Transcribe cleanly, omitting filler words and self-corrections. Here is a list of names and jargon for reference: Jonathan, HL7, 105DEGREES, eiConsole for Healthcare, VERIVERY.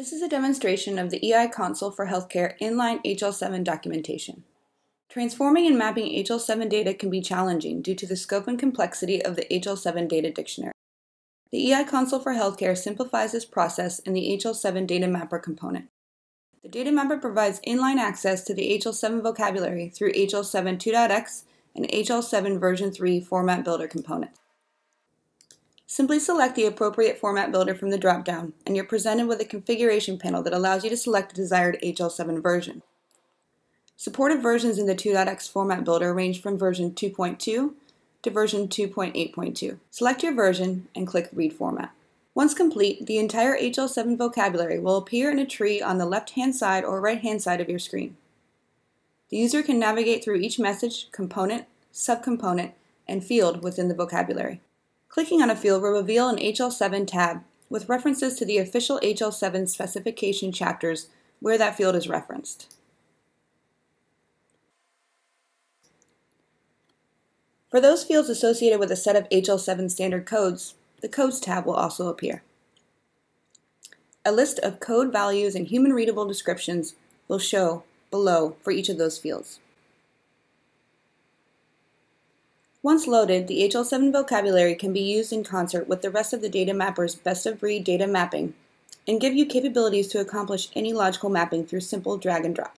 This is a demonstration of the eiConsole for Healthcare inline HL7 documentation. Transforming and mapping HL7 data can be challenging due to the scope and complexity of the HL7 data dictionary. The eiConsole for Healthcare simplifies this process in the HL7 data mapper component. The data mapper provides inline access to the HL7 vocabulary through HL7 2.x and HL7 version 3 format builder components. Simply select the appropriate format builder from the drop-down, and you're presented with a configuration panel that allows you to select the desired HL7 version. Supported versions in the 2.x format builder range from version 2.2 to version 2.8.2. Select your version and click Read Format. Once complete, the entire HL7 vocabulary will appear in a tree on the left-hand side or right-hand side of your screen. The user can navigate through each message, component, subcomponent, and field within the vocabulary. Clicking on a field will reveal an HL7 tab with references to the official HL7 specification chapters where that field is referenced. For those fields associated with a set of HL7 standard codes, the Codes tab will also appear. A list of code values and human-readable descriptions will show below for each of those fields. Once loaded, the HL7 vocabulary can be used in concert with the rest of the data mapper's best-of-breed data mapping and give you capabilities to accomplish any logical mapping through simple drag and drop.